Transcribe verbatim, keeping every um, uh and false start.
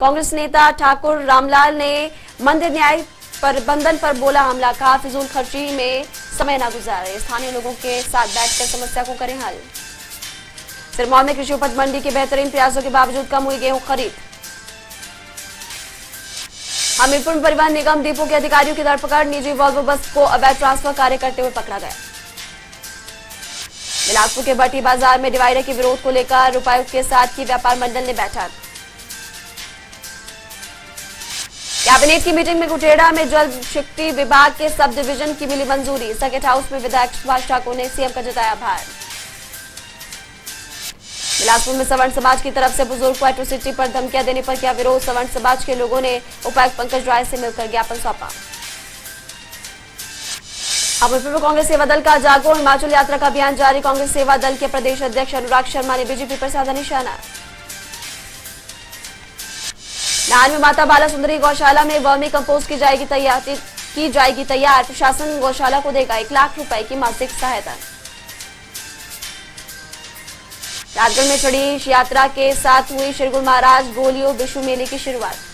कांग्रेस नेता ठाकुर रामलाल ने मंदिर न्याय प्रबंधन पर बोला हमला, कहा फिजूल खर्ची में समय न गुजारे, स्थानीय लोगों के साथ बैठकर समस्या को करें हल। सिरमौर में कृषि उपज मंडी के बेहतरीन प्रयासों के बावजूद कम हुई गेहूं खरीद। हमीरपुर में परिवहन निगम डिपो के अधिकारियों की धरपकड़, निजी वॉल्वो बस को अवैध ट्रांसफर कार्य करते हुए पकड़ा गया। बिलासपुर के बट्टी बाजार में डिवाइडर के विरोध को लेकर उपायुक्त के साथ की व्यापार मंडल ने बैठक। कैबिनेट की मीटिंग में गुटेड़ा में जल शक्ति विभाग के सब डिवीजन की मिली मंजूरी, सर्किट हाउस में विधायक सुभाष ठाकुर ने सीएम का जताया आभार। बिलासपुर में सवर्ण समाज की तरफ से बुजुर्ग को एट्रोसिटी पर धमकियां देने पर किया विरोध, सवर्ण समाज के लोगों ने उपायुक्त पंकज राय से मिलकर ज्ञापन सौंपा। हमीरपुर में कांग्रेस सेवा दल का जागो, हिमाचल यात्रा का अभियान जारी, कांग्रेस सेवा दल के प्रदेश अध्यक्ष अनुराग शर्मा ने बीजेपी पर साधा निशाना। नाहन में माता बाला सुंदरी गौशाला में वर्मी कंपोस्ट की जाएगी तैयार की जाएगी तैयार प्रशासन गौशाला को देगा एक लाख रुपए की मासिक सहायता। राजगढ़ में छड़ी यात्रा के साथ हुई श्रीगुरु महाराज गोलियों विश्व मेले की शुरुआत।